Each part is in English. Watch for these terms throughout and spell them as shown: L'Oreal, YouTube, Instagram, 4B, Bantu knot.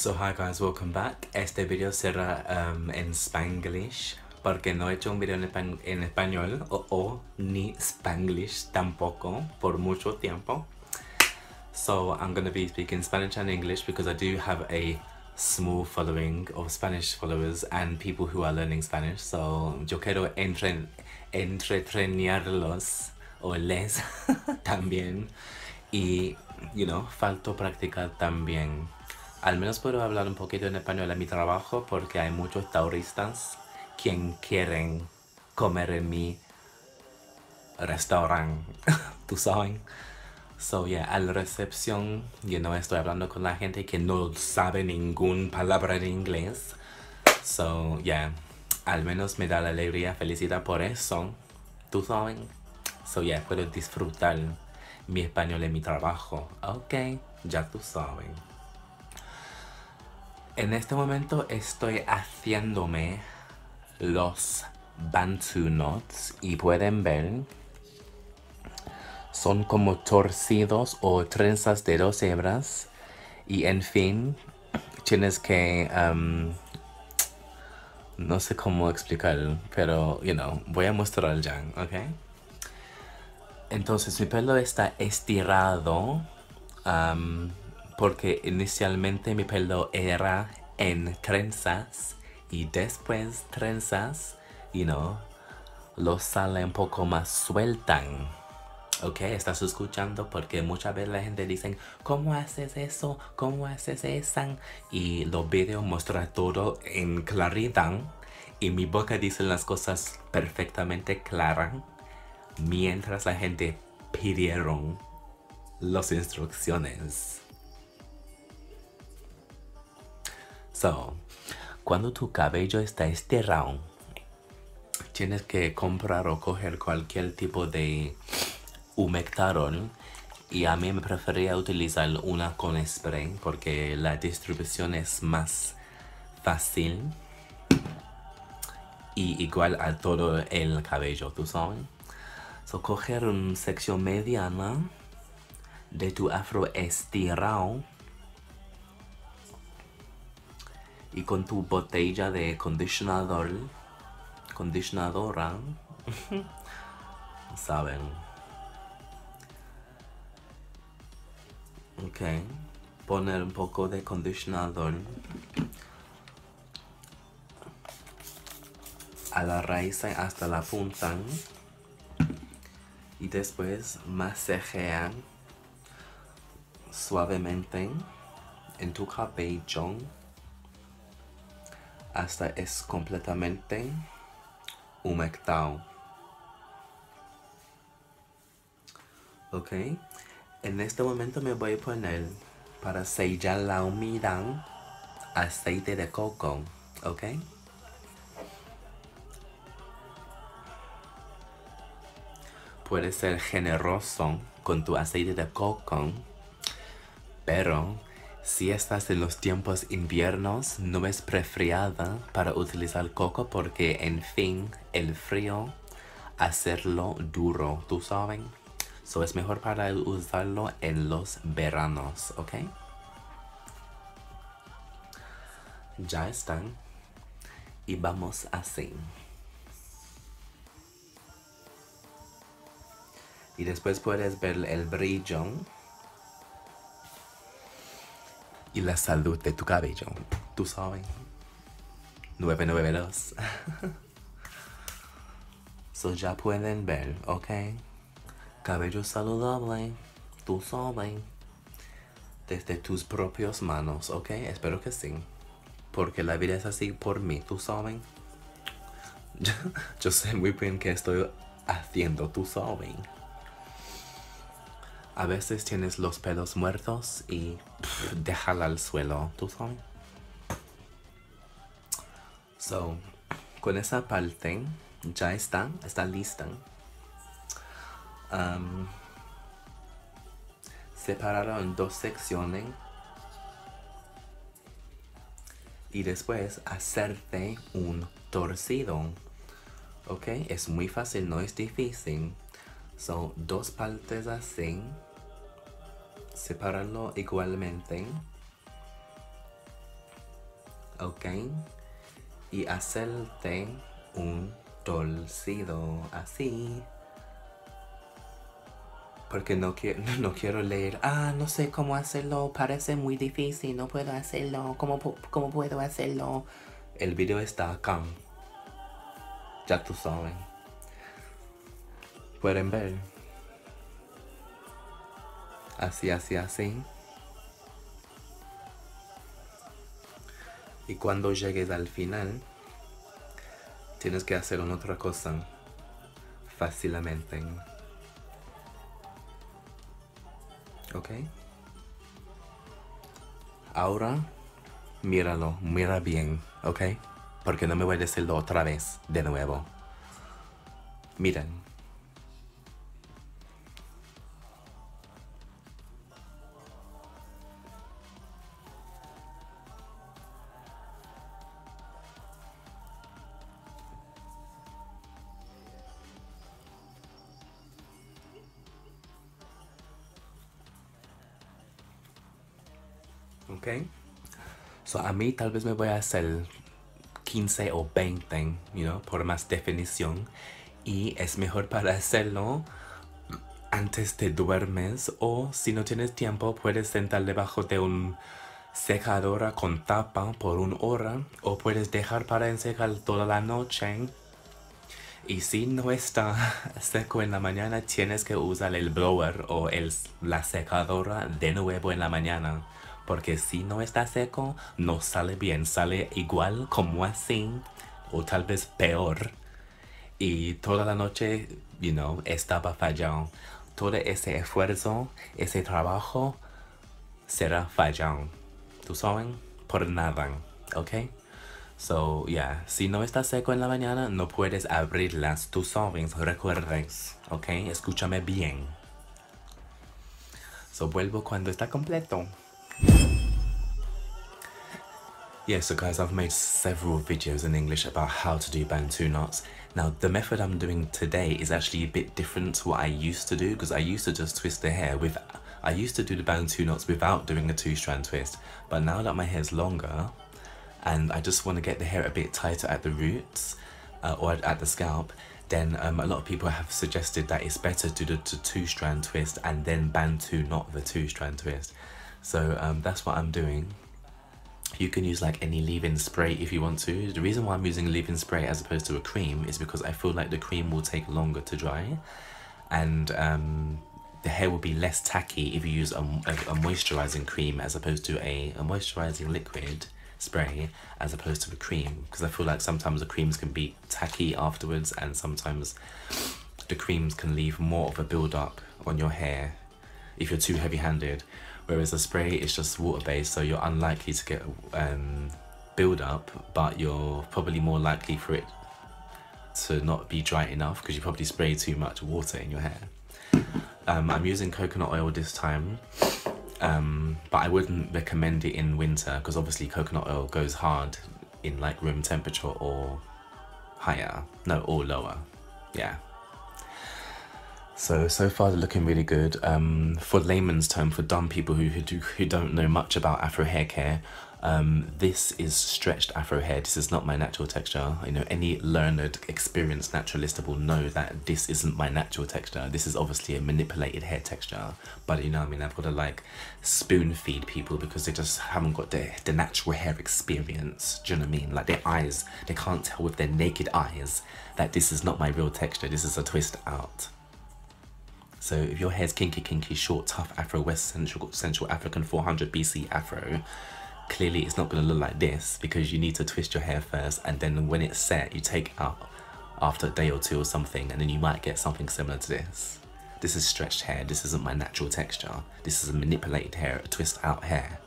So hi guys, welcome back. Este video será en Spanglish, porque no he hecho un video en español o ni Spanglish tampoco por mucho tiempo. So I'm going to be speaking Spanish and English because I do have a small following of Spanish followers and people who are learning Spanish. So yo quiero entretenerlos o les también. Y, you know, falto practicar también. Al menos puedo hablar un poquito en español en mi trabajo porque hay muchos tauristas quien quieren comer en mi restaurante, ¿tú saben? So yeah, a la recepción, you know, estoy hablando con la gente que no sabe ninguna palabra en inglés. So yeah, al menos me da la alegría, felicidad por eso, ¿tú saben? So yeah, puedo disfrutar mi español en mi trabajo. Ok, ya tú saben. En este momento estoy haciéndome los Bantu knots y pueden ver, son como torcidos o trenzas de dos hebras y en fin, tienes que, no sé cómo explicar, pero, you know, voy a mostrar ya, ¿ok? Entonces mi pelo está estirado, porque inicialmente mi pelo era en trenzas y después trenzas, you know, lo sale un poco más sueltan. Ok, estás escuchando porque muchas veces la gente dice, ¿cómo haces eso? ¿Cómo haces eso? Y los videos muestran todo en claridad y mi boca dice las cosas perfectamente claras mientras la gente pidieron las instrucciones. So, cuando tu cabello está estirado, tienes que comprar o coger cualquier tipo de humectador. Y a mí me prefería utilizar una con spray porque la distribución es más fácil. Y igual a todo el cabello, ¿tú sabes? So, coger una sección mediana de tu afro estirado. Y con tu botella de condicionadora, ¿saben? Ok, poner un poco de condicionador a la raíz hasta la punta y después masajear suavemente en tu cabello hasta es completamente humectado. Ok, en este momento me voy a poner, para sellar la humedad, aceite de coco. Ok, puedes ser generoso con tu aceite de coco, pero si estás en los tiempos inviernos, no es preferible para utilizar coco porque, en fin, el frío hacerlo duro, ¿tú saben? So es mejor para usarlo en los veranos, ¿ok? Ya están. Y vamos así. Y después puedes ver el brillo y la salud de tu cabello, ¿tú sabes? 992. So ya pueden ver, ok. Cabello saludable, tú sabes. Desde tus propias manos, ok. Espero que sí. Porque la vida es así por mí, ¿tú sabes? Yo sé muy bien qué estoy haciendo, ¿tú sabes? A veces tienes los pelos muertos y déjala al suelo, ¿tú sabes? So, con esa parte ya está lista. Separado en dos secciones y después hacerte un torcido. Ok, es muy fácil, no es difícil. Son dos partes así. Separarlo igualmente ok, y hacerte un torcido así, porque no quiero leer, no sé cómo hacerlo, parece muy difícil, no puedo hacerlo, ¿cómo puedo hacerlo? El video está acá, ya tú sabes, pueden ver, así. Y cuando llegues al final, tienes que hacer una otra cosa, fácilmente. ¿Ok? Ahora, míralo, mira bien, ¿ok? Porque no me voy a decirlo otra vez, de nuevo. Miren. Ok, so a mí tal vez me voy a hacer 15 o 20, you know, por más definición, y es mejor para hacerlo antes de duermes, o si no tienes tiempo puedes sentar debajo de un secadora con tapa por 1 hora, o puedes dejar para ensecar toda la noche, y si no está seco en la mañana tienes que usar el blower o la secadora de nuevo en la mañana. Porque si no está seco, no sale bien, sale igual como así, o tal vez peor. Y toda la noche, you know, estaba fallado. Todo ese esfuerzo, ese trabajo, será fallado. ¿Tú saben? Por nada, ¿ok? So, yeah, si no está seco en la mañana, no puedes abrirlas. Tú sabes, recuerdes, ¿ok? Escúchame bien. So, vuelvo cuando está completo. Yeah, so guys, I've made several videos in English about how to do Bantu knots. Now, the method I'm doing today is actually a bit different to what I used to do, because I used to just twist the hair. I used to do the Bantu knots without doing the 2-strand twist, but now that my hair's longer and I just want to get the hair a bit tighter at the roots or at the scalp, then a lot of people have suggested that it's better to do the 2-strand twist and then Bantu knot the 2-strand twist. So that's what I'm doing. You can use like any leave-in spray if you want to. The reason why I'm using leave-in spray as opposed to a cream is because I feel like the cream will take longer to dry, and the hair will be less tacky if you use a moisturizing cream as opposed to a moisturizing liquid spray as opposed to a cream, because I feel like sometimes the creams can be tacky afterwards and sometimes the creams can leave more of a build-up on your hair if you're too heavy-handed. Whereas a spray is just water-based, so you're unlikely to get build-up, but you're probably more likely for it to not be dry enough because you probably spray too much water in your hair. I'm using coconut oil this time, but I wouldn't recommend it in winter because obviously coconut oil goes hard in like room temperature or higher, no, or lower, yeah. So far they're looking really good. For layman's term, for dumb people who don't know much about Afro hair care, this is stretched Afro hair. This is not my natural texture. You know, any learned, experienced naturalist will know that this isn't my natural texture. This is obviously a manipulated hair texture. But you know what I mean, I've got to like spoon feed people because they just haven't got the natural hair experience. Do you know what I mean? Like their eyes, they can't tell with their naked eyes that this is not my real texture. This is a twist out. So if your hair's kinky, short, tough, Afro, West Central African 400 BC Afro, clearly it's not going to look like this because you need to twist your hair first, and then when it's set, you take it up after a day or two or something, and then you might get something similar to this. This is stretched hair. This isn't my natural texture. This is a manipulated hair, a twist out hair.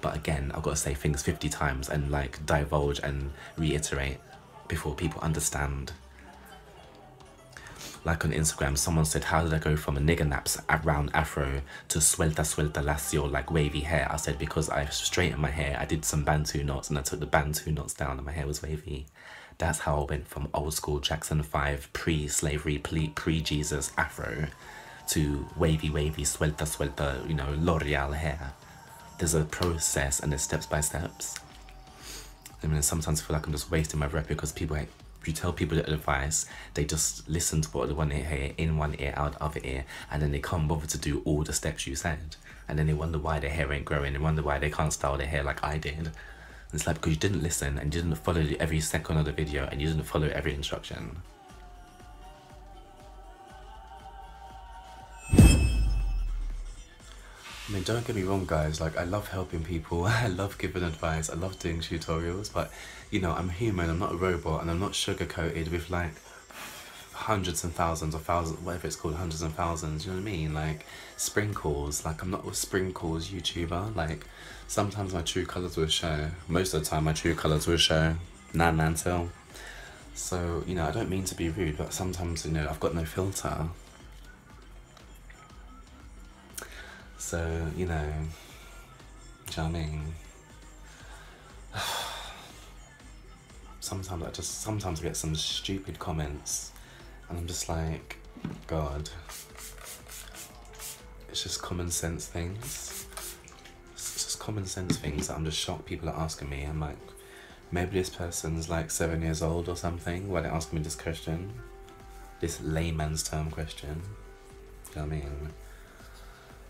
But again, I've got to say things 50 times and like divulge and reiterate before people understand. Like on Instagram, someone said, how did I go from a nigger naps round afro to suelta lacio, like wavy hair? I said, because I straightened my hair, I did some Bantu knots, and I took the Bantu knots down and my hair was wavy. That's how I went from old school Jackson 5 pre-slavery, pre-Jesus afro to wavy, suelta, you know, L'Oreal hair. There's a process and there's steps by steps. I mean, I sometimes feel like I'm just wasting my breath because people, if you tell people the advice, they just listen to what they want to hear in one ear, out the other ear, and then they can't bother to do all the steps you said. And then they wonder why their hair ain't growing, they wonder why they can't style their hair like I did. And it's like, because you didn't listen and you didn't follow every second of the video and you didn't follow every instruction. I mean, don't get me wrong, guys, like, I love helping people, I love giving advice, I love doing tutorials, but, you know, I'm human, I'm not a robot, and I'm not sugar-coated with, like, hundreds and thousands, or thousands, whatever it's called, hundreds and thousands, you know what I mean? Like, sprinkles, like, I'm not a sprinkles YouTuber, like, sometimes my true colours will show, most of the time my true colours will show, nan till. So, you know, I don't mean to be rude, but sometimes, you know, I've got no filter. So, you know, do you know what I mean? Sometimes I get some stupid comments and I'm just like, God, it's just common sense things. It's just common sense things that I'm just shocked people are asking me. I'm like, maybe this person's like 7 years old or something, why they're asking me this question, this layman's term question, do you know what I mean?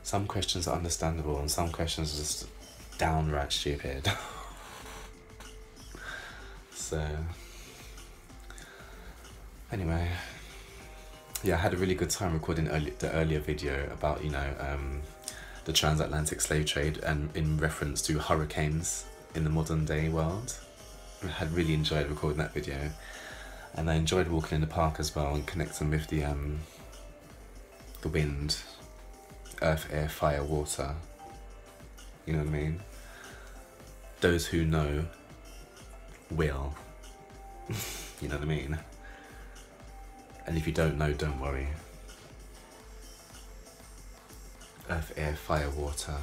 Some questions are understandable and some questions are just downright stupid. So, anyway, yeah, I had a really good time recording the earlier video about, you know, the transatlantic slave trade and in reference to hurricanes in the modern day world. I had really enjoyed recording that video, and I enjoyed walking in the park as well and connecting with the wind. Earth, air, fire, water, you know what I mean? Those who know will, you know what I mean? And if you don't know, don't worry. Earth, air, fire, water.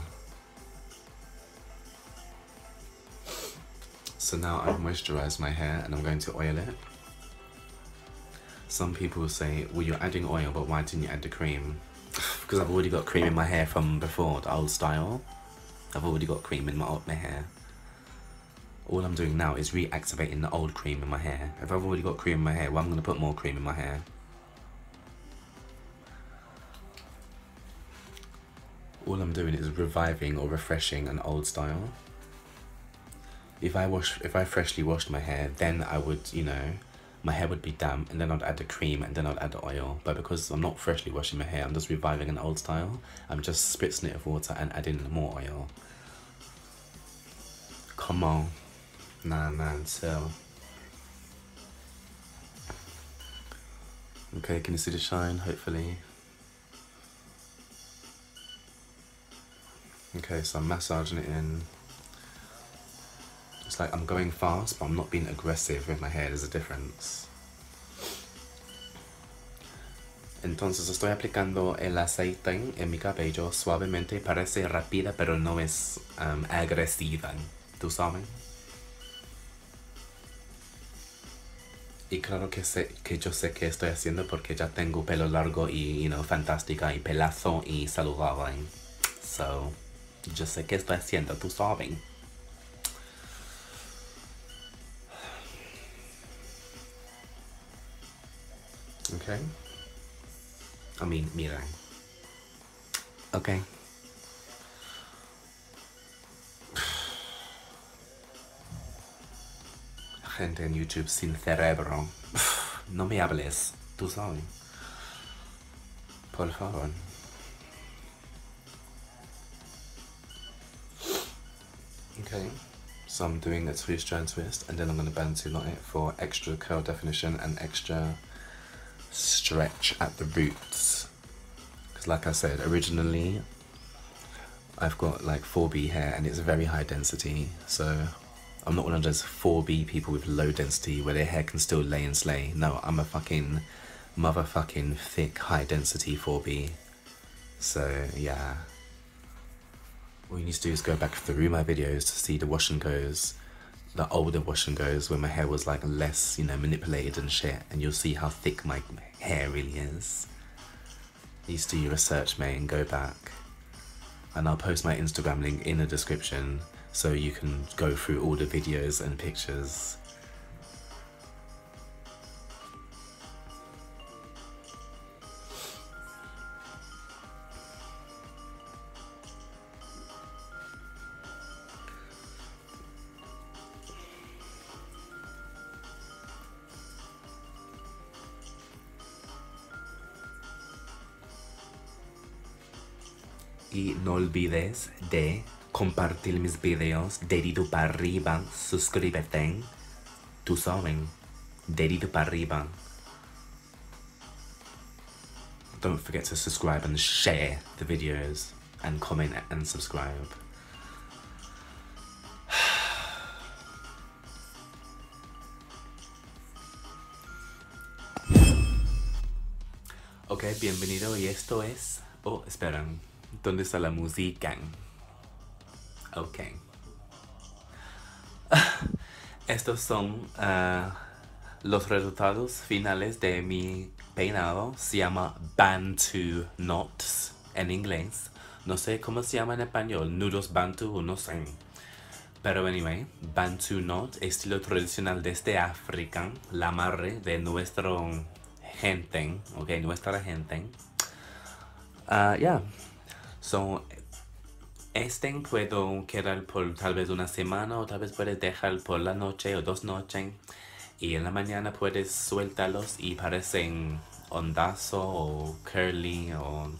So now I've moisturised my hair and I'm going to oil it. Some people will say, well, you're adding oil, but why didn't you add the cream? Because I've already got cream in my hair from before, the old style. I've already got cream in my hair. All I'm doing now is reactivating the old cream in my hair. If I've already got cream in my hair, well, I'm going to put more cream in my hair. All I'm doing is reviving or refreshing an old style. If I freshly washed my hair, then I would, you know, my hair would be damp, and then I'd add the cream, and then I'd add the oil. But because I'm not freshly washing my hair, I'm just reviving an old style. I'm just spritzing it with water and adding more oil. Come on. Nah, man, so. Okay, can you see the shine? Hopefully. Okay, so I'm massaging it in. It's like I'm going fast, but I'm not being aggressive with my hair. There's a difference. Entonces estoy aplicando el aceite en mi cabello suavemente. Parece rápida, pero no es agresiva. ¿Tú sabes? Y claro que yo sé que estoy haciendo porque ya tengo pelo largo y, you know, fantástica y pelazo y saludable. So, yo sé que estoy haciendo. ¿Tú sabes? Okay. I mean, mira. Okay. Gente en YouTube sin cerebro. No me hables. Tú sabes. Por favor. Okay. So I'm doing a two-strand twist, and then I'm going to Bantu knot it for extra curl definition and extra stretch at the roots, because like I said, originally I've got like 4B hair and it's very high density, so I'm not one of those 4B people with low density where their hair can still lay and slay. No, I'm a fucking motherfucking thick high density 4B. So yeah, all you need to do is go back through my videos to see the wash and goes, the older wash and goes, when my hair was like less, you know, manipulated and shit, and you'll see how thick my hair really is. Please do your research, mate, and go back. And I'll post my Instagram link in the description so you can go through all the videos and pictures. Y no olvides de compartir mis videos, dedito para arriba, suscríbete, tú saben, dedito para arriba. Don't forget to subscribe and share the videos and comment and subscribe. Ok, bienvenido y esto es... Oh, esperen. ¿Dónde está la música? Ok. Estos son los resultados finales de mi peinado. Se llama Bantu knots en inglés. No sé cómo se llama en español. Nudos Bantu, no sé. Pero anyway, Bantu knot, estilo tradicional desde África. La madre de nuestra gente. Ok, nuestra gente. Yeah. So, este puedo quedar por tal vez una semana, o tal vez puedes dejar por la noche o 2 noches, y en la mañana puedes sueltarlos y parecen ondazo o curly o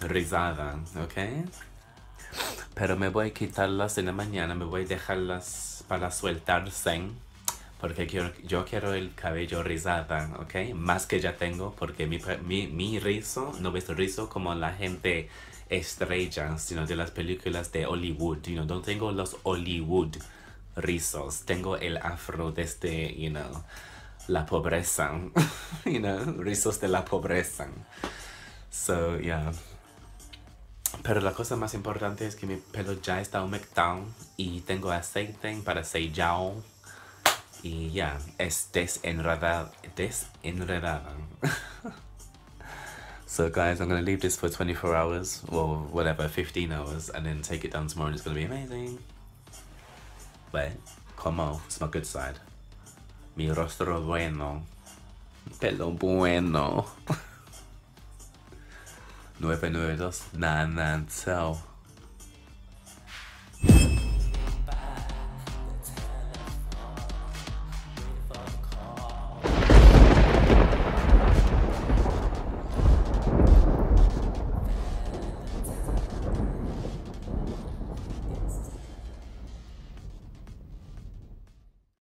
rizada, ¿ok? Pero me voy a quitarlas en la mañana, me voy a dejarlas para sueltarse, porque yo quiero el cabello rizada, ¿ok? Más que ya tengo, porque mi rizo no es rizo como la gente estrella, sino de las películas de Hollywood, you know, no tengo los Hollywood rizos, tengo el afro desde, you know, la pobreza, you know, rizos de la pobreza. So, yeah. Pero la cosa más importante es que mi pelo ya está humectado y tengo aceite para sellar. Y ya, es desenredada. So guys, I'm going to leave this for 24 hours, or whatever, 15 hours, and then take it down tomorrow and it's going to be amazing. But, come on, it's my good side. Mi rostro bueno. Pelo bueno. 992, 992.